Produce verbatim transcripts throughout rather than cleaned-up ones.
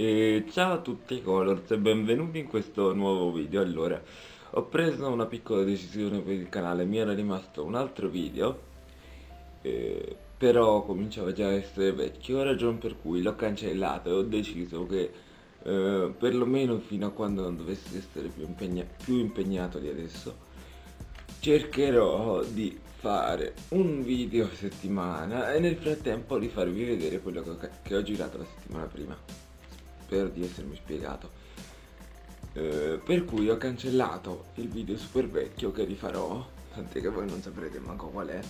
E ciao a tutti i Colors e benvenuti in questo nuovo video. Allora, ho preso una piccola decisione per il canale, mi era rimasto un altro video, eh, però cominciava già a essere vecchio, ragione per cui l'ho cancellato e ho deciso che eh, perlomeno fino a quando non dovessi essere più, impegna più impegnato di adesso, cercherò di fare un video a settimana e nel frattempo di farvi vedere quello che ho, che ho girato la settimana prima. Spero di essermi spiegato, eh, per cui ho cancellato il video super vecchio che rifarò, tant'è che voi non saprete manco qual è,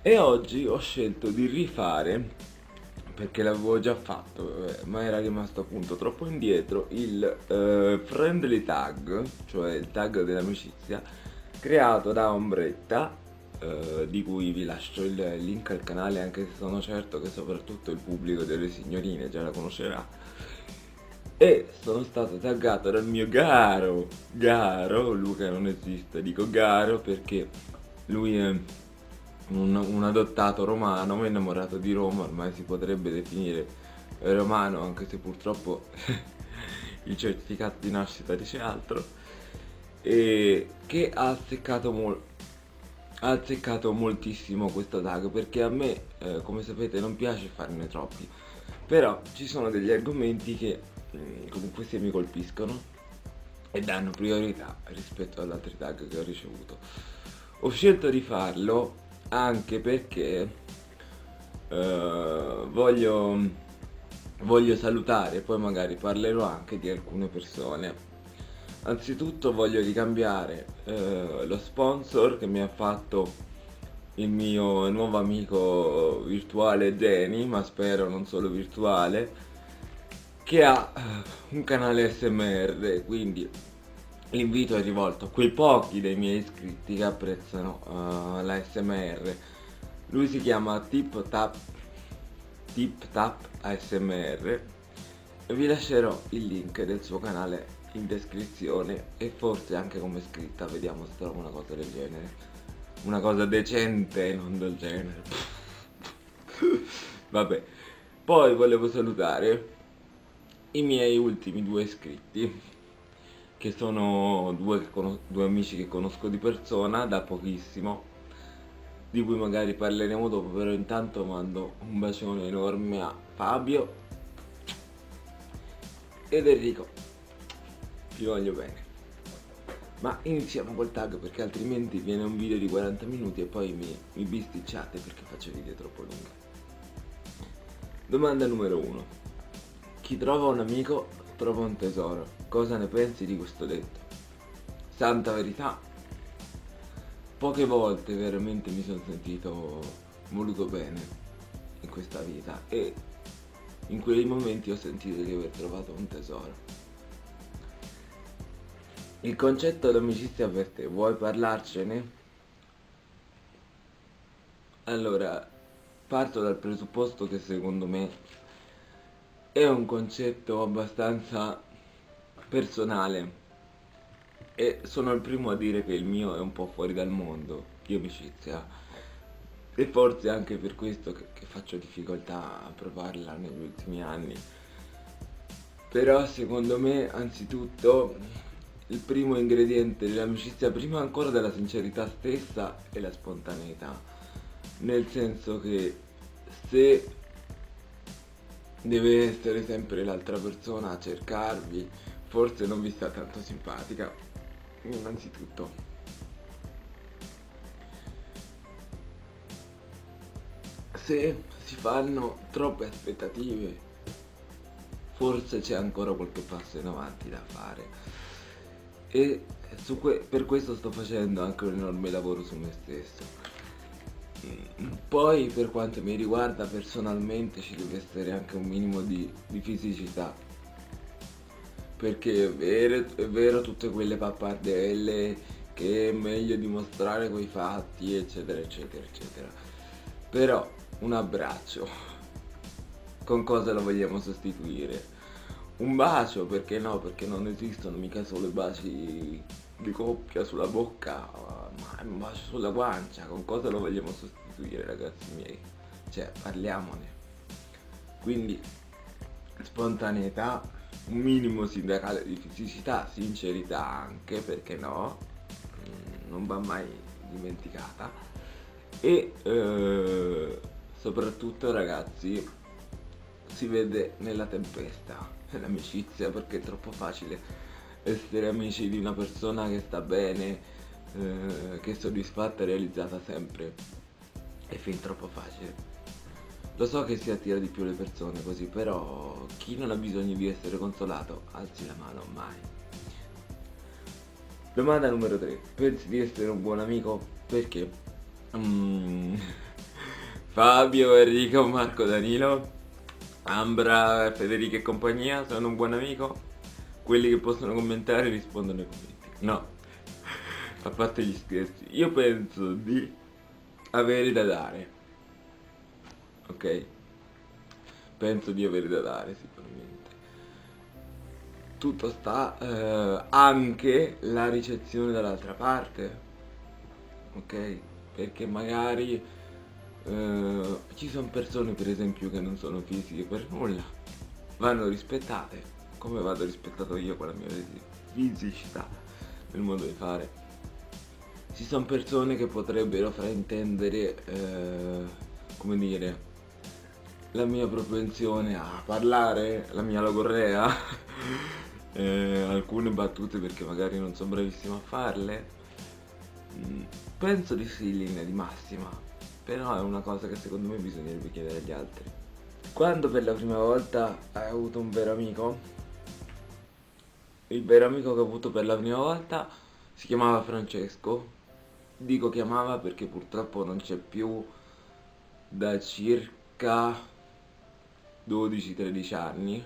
e oggi ho scelto di rifare, perché l'avevo già fatto eh, ma era rimasto appunto troppo indietro, il eh, friendly tag, cioè il tag dell'amicizia creato da Ombretta, eh, di cui vi lascio il link al canale, anche se sono certo che soprattutto il pubblico delle signorine già la conoscerà. E sono stato taggato dal mio Garo, Garo, Luca non esiste, dico Garo perché lui è un, un adottato romano, innamorato di Roma, ormai si potrebbe definire romano anche se purtroppo il certificato di nascita dice altro, e che ha azzeccato, mol ha azzeccato moltissimo questo tag, perché a me, eh, come sapete, non piace farne troppi, però ci sono degli argomenti che comunque se mi colpiscono e danno priorità rispetto ad altri tag che ho ricevuto. Ho scelto di farlo anche perché eh, voglio, voglio salutare, poi magari parlerò anche di alcune persone. Anzitutto voglio ricambiare eh, lo sponsor che mi ha fatto il mio nuovo amico virtuale Jenny, ma spero non solo virtuale, che ha un canale A S M R, quindi l'invito è rivolto a quei pochi dei miei iscritti che apprezzano uh, l'A S M R. Lui si chiama TipTap A S M R e vi lascerò il link del suo canale in descrizione e forse anche come scritta, vediamo se trovo una cosa del genere, una cosa decente, non del genere. Vabbè, poi volevo salutare i miei ultimi due iscritti, che sono due, due amici che conosco di persona da pochissimo, di cui magari parleremo dopo, però intanto mando un bacione enorme a Fabio ed Enrico, vi voglio bene. Ma iniziamo col tag, perché altrimenti viene un video di quaranta minuti e poi mi, mi bisticciate perché faccio video troppo lunghi. Domanda numero uno. Chi trova un amico trova un tesoro. Cosa ne pensi di questo detto? Santa verità. Poche volte veramente mi sono sentito voluto bene in questa vita e in quei momenti ho sentito di aver trovato un tesoro. Il concetto d'amicizia per te, vuoi parlarcene? Allora, parto dal presupposto che secondo me è un concetto abbastanza personale e sono il primo a dire che il mio è un po' fuori dal mondo di amicizia e forse anche per questo che, che faccio difficoltà a provarla negli ultimi anni. Però secondo me anzitutto il primo ingrediente dell'amicizia, prima ancora della sincerità stessa, è la spontaneità, nel senso che se deve essere sempre l'altra persona a cercarvi, forse non vi sta tanto simpatica, innanzitutto. Se si fanno troppe aspettative, forse c'è ancora qualche passo in avanti da fare. E su que- per questo sto facendo anche un enorme lavoro su me stesso. Poi per quanto mi riguarda personalmente ci deve essere anche un minimo di, di fisicità, perché è vero, è vero tutte quelle pappardelle che è meglio dimostrare coi fatti eccetera eccetera eccetera, però un abbraccio con cosa lo vogliamo sostituire? Un bacio, perché no? Perché non esistono mica solo i baci di coppia sulla bocca, ma un bacio sulla guancia, con cosa lo vogliamo sostituire, ragazzi miei? Cioè, parliamone. Quindi spontaneità, un minimo sindacale di fisicità, sincerità anche, perché no, non va mai dimenticata. E eh, soprattutto, ragazzi, si vede nella tempesta l'amicizia, perché è troppo facile essere amici di una persona che sta bene, eh, che è soddisfatta e realizzata sempre. È fin troppo facile. Lo so che si attira di più le persone così, però chi non ha bisogno di essere consolato, alzi la mano, mai. Domanda numero tre. Pensi di essere un buon amico? Perché? Mm. Fabio, Enrico, Marco, Danilo, Ambra, Federica e compagnia, sono un buon amico? Quelli che possono commentare rispondono ai commenti. No, a parte gli scherzi, io penso di avere da dare. Ok, penso di avere da dare sicuramente. Tutto sta eh, anche la ricezione dall'altra parte. Ok, perché magari eh, ci sono persone, per esempio, che non sono fisiche per nulla, vanno rispettate, come vado rispettato io con la mia fisicità nel modo di fare. Ci sono persone che potrebbero fraintendere, eh, come dire, la mia propensione a parlare, la mia logorrea, eh, alcune battute perché magari non sono bravissimo a farle. Mm, penso di sì in linea di massima, però è una cosa che secondo me bisognerebbe chiedere agli altri. Quando per la prima volta hai avuto un vero amico? Il vero amico che ho avuto per la prima volta si chiamava Francesco. Dico chiamava perché purtroppo non c'è più da circa dodici tredici anni,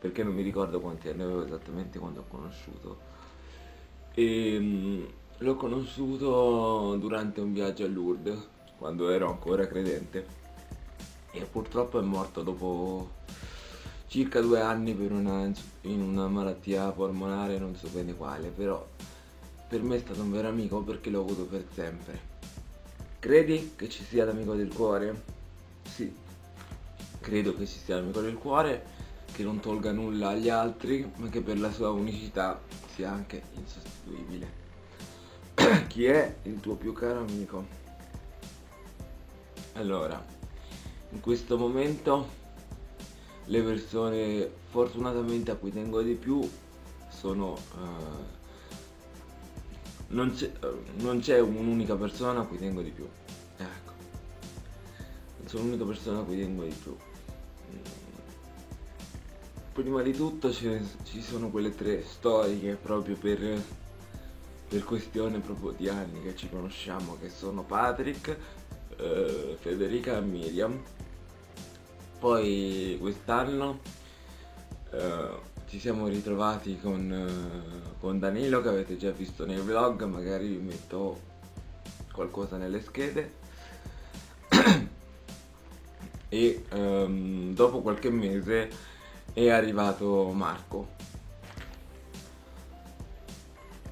perché non mi ricordo quanti anni avevo esattamente quando ho conosciuto. E l'ho conosciuto durante un viaggio a Lourdes, quando ero ancora credente, e purtroppo è morto dopo circa due anni per una, in una malattia polmonare, non so bene quale. Però per me è stato un vero amico perché l'ho avuto per sempre. Credi che ci sia l'amico del cuore? Sì, credo che ci sia l'amico del cuore, che non tolga nulla agli altri, ma che per la sua unicità sia anche insostituibile. Chi è il tuo più caro amico? Allora, in questo momento le persone fortunatamente a cui tengo di più sono... Uh, non c'è un'unica persona a cui tengo di più. Ecco, sono l'unica persona a cui tengo di più. Prima di tutto ci sono quelle tre storiche, proprio per, per questione proprio di anni che ci conosciamo, che sono Patrick, eh, Federica e Miriam. Poi quest'anno eh, ci siamo ritrovati con, eh, con Danilo, che avete già visto nei vlog, magari vi metto qualcosa nelle schede. E um, dopo qualche mese è arrivato Marco,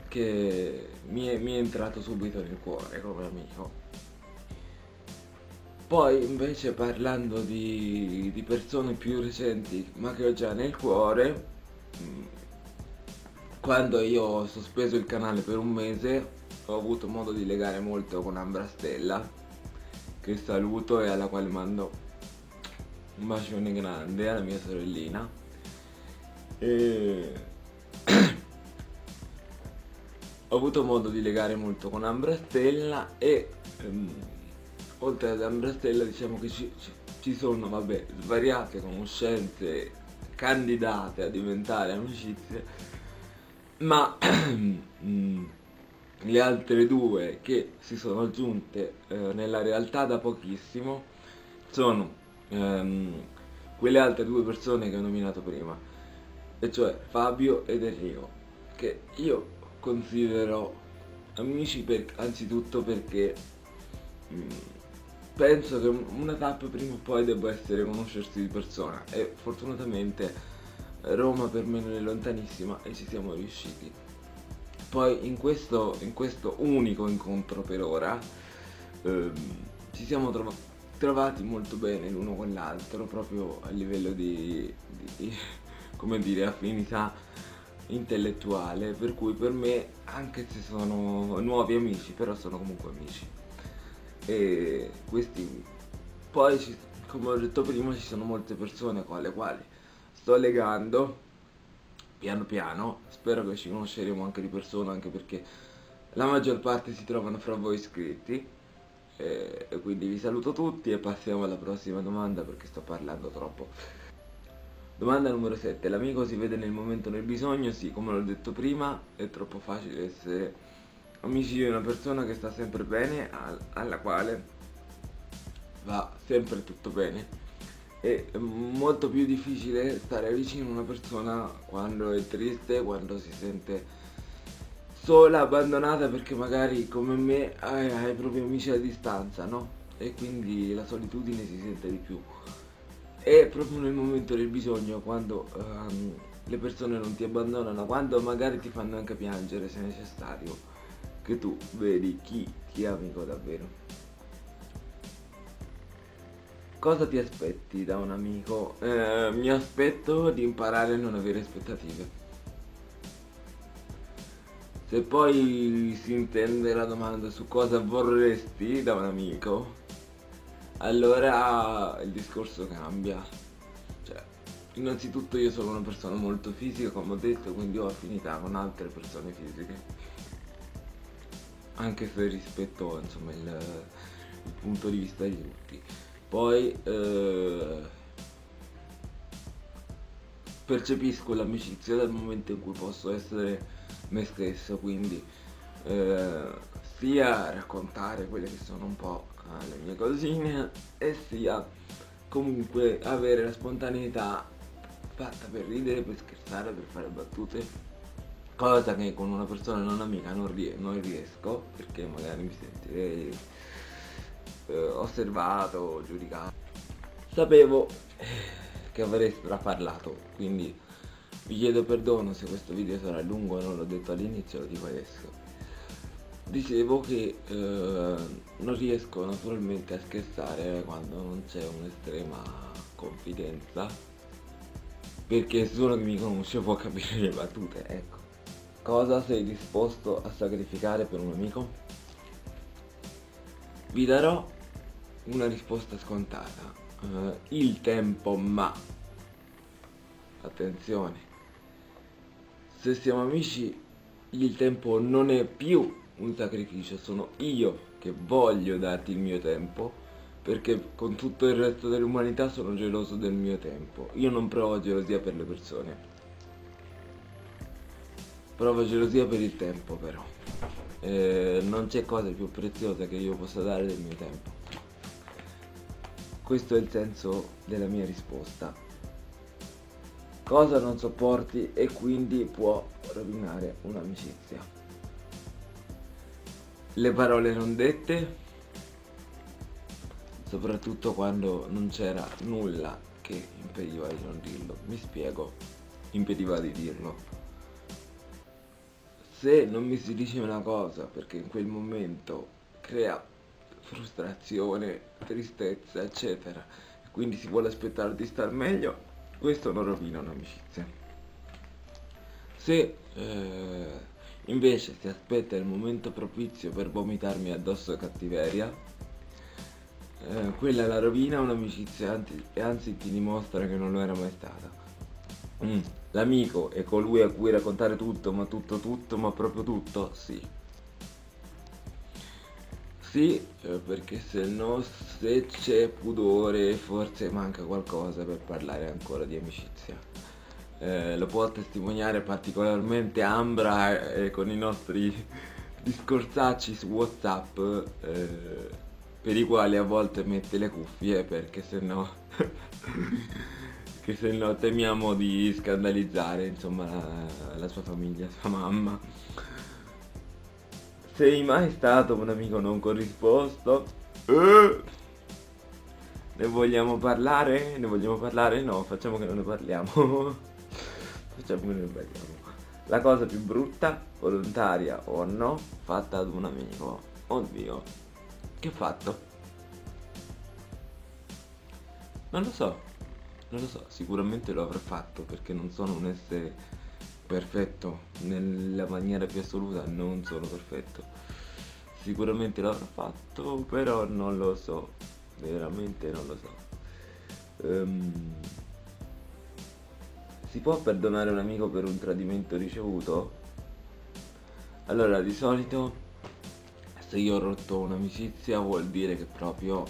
che mi è, mi è entrato subito nel cuore come amico. Poi invece, parlando di, di persone più recenti ma che ho già nel cuore, quando io ho sospeso il canale per un mese ho avuto modo di legare molto con Ambra Stella, che saluto e alla quale mando un bacione grande, alla mia sorellina. E... ho avuto modo di legare molto con Ambra Stella e ehm, oltre ad Ambra Stella, diciamo che ci, ci sono, vabbè, svariate conoscenze candidate a diventare amicizie, ma ehm, le altre due che si sono aggiunte eh, nella realtà da pochissimo sono Um, quelle altre due persone che ho nominato prima, e cioè Fabio ed Enrico, che io considero amici per, anzitutto perché um, penso che una tappa prima o poi debba essere conoscersi di persona, e fortunatamente Roma per me non è lontanissima e ci siamo riusciti. Poi in questo, in questo unico incontro per ora um, ci siamo trovati trovati molto bene l'uno con l'altro, proprio a livello di, di, di come dire, affinità intellettuale, per cui per me, anche se sono nuovi amici, però sono comunque amici. E questi poi ci, come ho detto prima, ci sono molte persone con le quali sto legando piano piano. Spero che ci conosceremo anche di persona, anche perché la maggior parte si trovano fra voi iscritti. E quindi vi saluto tutti e passiamo alla prossima domanda, perché sto parlando troppo. Domanda numero sette. L'amico si vede nel momento del bisogno? Sì, come l'ho detto prima, è troppo facile essere amici di una persona che sta sempre bene, alla quale va sempre tutto bene. È molto più difficile stare vicino a una persona quando è triste, quando si sente sola, abbandonata, perché magari come me hai, hai i propri amici a distanza, no? E quindi la solitudine si sente di più. E proprio nel momento del bisogno, quando um, le persone non ti abbandonano, quando magari ti fanno anche piangere se necessario, che tu vedi chi ti è amico davvero. Cosa ti aspetti da un amico? Eh, mi aspetto di imparare a non avere aspettative. Se poi si intende la domanda su cosa vorresti da un amico, allora il discorso cambia. Cioè, innanzitutto io sono una persona molto fisica, come ho detto, quindi ho affinità con altre persone fisiche, anche se rispetto, insomma, il, il punto di vista di tutti. Poi eh, percepisco l'amicizia dal momento in cui posso essere me stesso, quindi eh, sia raccontare quelle che sono un po' le mie cosine, e sia comunque avere la spontaneità fatta per ridere, per scherzare, per fare battute, cosa che con una persona non amica non, ries non riesco, perché magari mi sentirei eh, osservato, giudicato. Sapevo che avrei straparlato, quindi vi chiedo perdono se questo video sarà lungo e non l'ho detto all'inizio, lo dico adesso. Dicevo che eh, non riesco naturalmente a scherzare quando non c'è un'estrema confidenza, perché nessuno che mi conosce può capire le battute, ecco. Cosa sei disposto a sacrificare per un amico? Vi darò una risposta scontata. Eh, il tempo, ma attenzione. Se siamo amici, il tempo non è più un sacrificio, sono io che voglio darti il mio tempo, perché con tutto il resto dell'umanità sono geloso del mio tempo. Io non provo gelosia per le persone, provo gelosia per il tempo, però eh, non c'è cosa più preziosa che io possa dare del mio tempo. Questo è il senso della mia risposta. Cosa non sopporti e quindi può rovinare un'amicizia? Le parole non dette, soprattutto quando non c'era nulla che impediva di non dirlo. Mi spiego, impediva di dirlo. Se non mi si dice una cosa perché in quel momento crea frustrazione, tristezza, eccetera, e quindi si vuole aspettare di star meglio, questo non rovina un'amicizia. Se eh, invece si aspetta il momento propizio per vomitarmi addosso cattiveria, eh, quella la rovina un'amicizia, anzi, anzi ti dimostra che non lo era mai stata. Mm. L'amico è colui a cui raccontare tutto, ma tutto tutto, ma proprio tutto? Sì. Sì, perché se no, se c'è pudore, forse manca qualcosa per parlare ancora di amicizia. Eh, lo può testimoniare particolarmente Ambra eh, con i nostri discorsacci su WhatsApp, eh, per i quali a volte mette le cuffie, perché se no che se no temiamo di scandalizzare, insomma, la, la sua famiglia, sua mamma. Sei mai stato un amico non corrisposto? Eh! Ne vogliamo parlare? Ne vogliamo parlare? No, facciamo che non ne parliamo. Facciamo che non ne parliamo. La cosa più brutta, volontaria o no, fatta ad un amico. Oddio, che fatto? Non lo so, non lo so, sicuramente lo avrò fatto perché non sono un essere perfetto, nella maniera più assoluta non sono perfetto. Sicuramente l'avrò fatto, però non lo so, veramente non lo so. Um, si può perdonare un amico per un tradimento ricevuto? Allora, di solito se io ho rotto un'amicizia vuol dire che proprio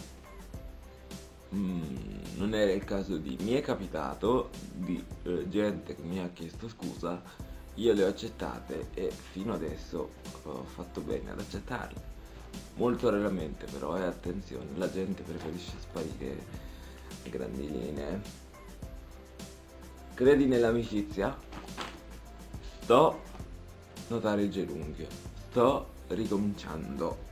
mm, non era il caso di... Mi è capitato di eh, gente che mi ha chiesto scusa, io le ho accettate e fino adesso ho fatto bene ad accettarle. Molto raramente però, e eh, attenzione, la gente preferisce sparire a grandi linee. Credi nell'amicizia? Sto notare gelunghie, sto ricominciando.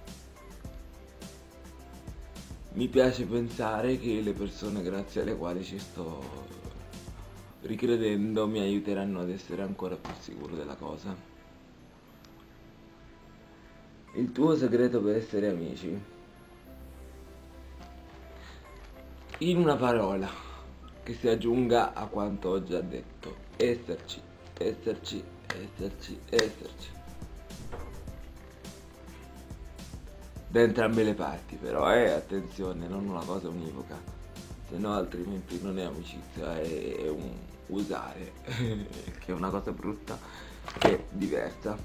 Mi piace pensare che le persone grazie alle quali ci sto ricredendo mi aiuteranno ad essere ancora più sicuro della cosa. Il tuo segreto per essere amici? In una parola che si aggiunga a quanto ho già detto: esserci, esserci, esserci, esserci. Da entrambe le parti però, eh, attenzione, non una cosa univoca, se no altrimenti non è amicizia, è, è un usare, che è una cosa brutta e diversa.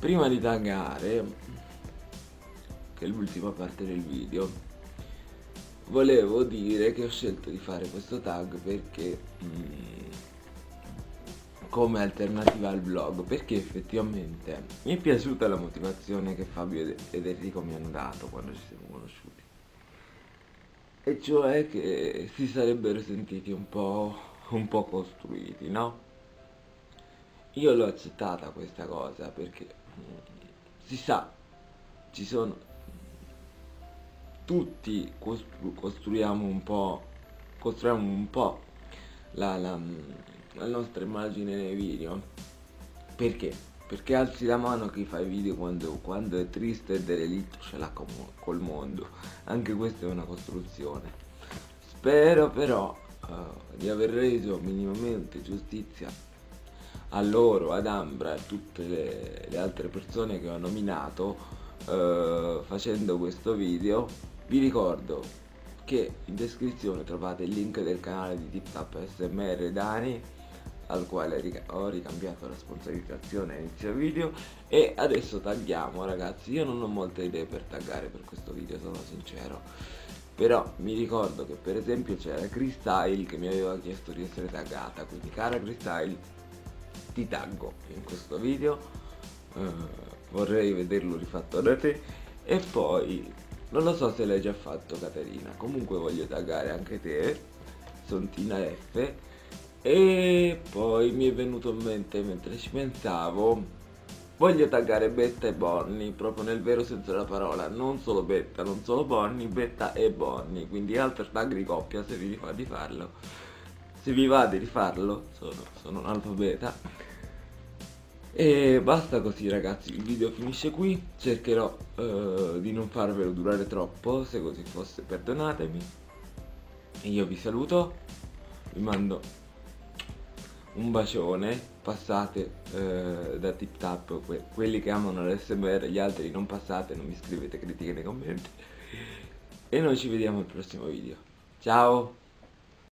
Prima di taggare, che è l'ultima parte del video, volevo dire che ho scelto di fare questo tag perché... Mm, come alternativa al vlog, perché effettivamente mi è piaciuta la motivazione che Fabio ed Enrico mi hanno dato quando ci siamo conosciuti, e cioè che si sarebbero sentiti un po', un po' costruiti, no? Io l'ho accettata questa cosa perché si sa, ci sono, tutti costru costruiamo un po', costruiamo un po' la... la la nostra immagine nei video. Perché? Perché alzi la mano chi fa i video quando, quando è triste e delitto ce l'ha col mondo. Anche questa è una costruzione. Spero però uh, di aver reso minimamente giustizia a loro, ad Ambra e a tutte le, le altre persone che ho nominato uh, facendo questo video. Vi ricordo che in descrizione trovate il link del canale di TipTap A S M R Dani, al quale ho ricambiato la sponsorizzazione all'inizio video. E adesso tagghiamo, ragazzi. Io non ho molte idee per taggare per questo video, sono sincero, però mi ricordo che per esempio c'era Christyle che mi aveva chiesto di essere taggata, quindi cara Christyle, ti taggo in questo video, uh, vorrei vederlo rifatto da te. E poi non lo so se l'hai già fatto, Caterina, comunque voglio taggare anche te, Sontina F. E poi mi è venuto in mente, mentre ci pensavo, voglio taggare Betta e Bonnie, proprio nel vero senso della parola, non solo Betta, non solo Bonnie, Betta e Bonnie, quindi altri tag di coppia se vi va di farlo, se vi va di rifarlo, sono, sono un analfabeta. E basta così, ragazzi, il video finisce qui, cercherò eh, di non farvelo durare troppo, se così fosse perdonatemi, e io vi saluto, vi mando un bacione, passate eh, da TipTap, que quelli che amano l'A S M R, gli altri non passate, non mi scrivete critiche nei commenti, e noi ci vediamo al prossimo video, ciao!